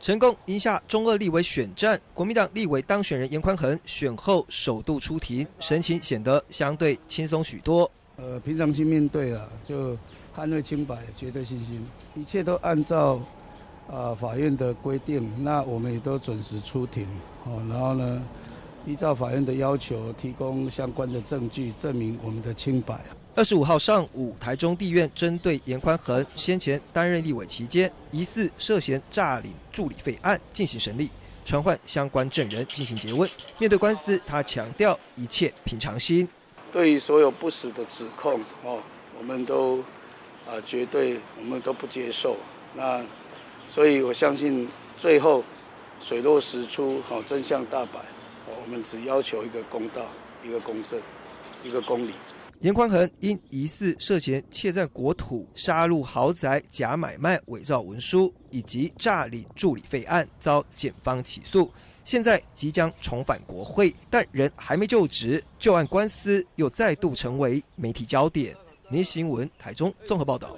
成功赢下中二立委选战，国民党立委当选人严宽恒选后首度出庭，神情显得相对轻松许多。平常心面对啊，就捍卫清白，绝对信心，一切都按照法院的规定，那我们也都准时出庭，然后呢，依照法院的要求提供相关的证据，证明我们的清白。 25号上午，台中地院针对严宽恒先前担任立委期间疑似涉嫌诈领助理费案进行审理，传唤相关证人进行詰问。面对官司，他强调一切平常心。对于所有不实的指控，我们都绝对我们都不接受。那所以我相信最后水落石出，真相大白。我们只要求一个公道，一个公正，一个公理。 严宽恒因疑似涉嫌窃占国土、杀入豪宅、假买卖、伪造文书以及诈领助理费案，遭检方起诉，现在即将重返国会，但人还没就职，就案官司又再度成为媒体焦点。民视新闻台中综合报道。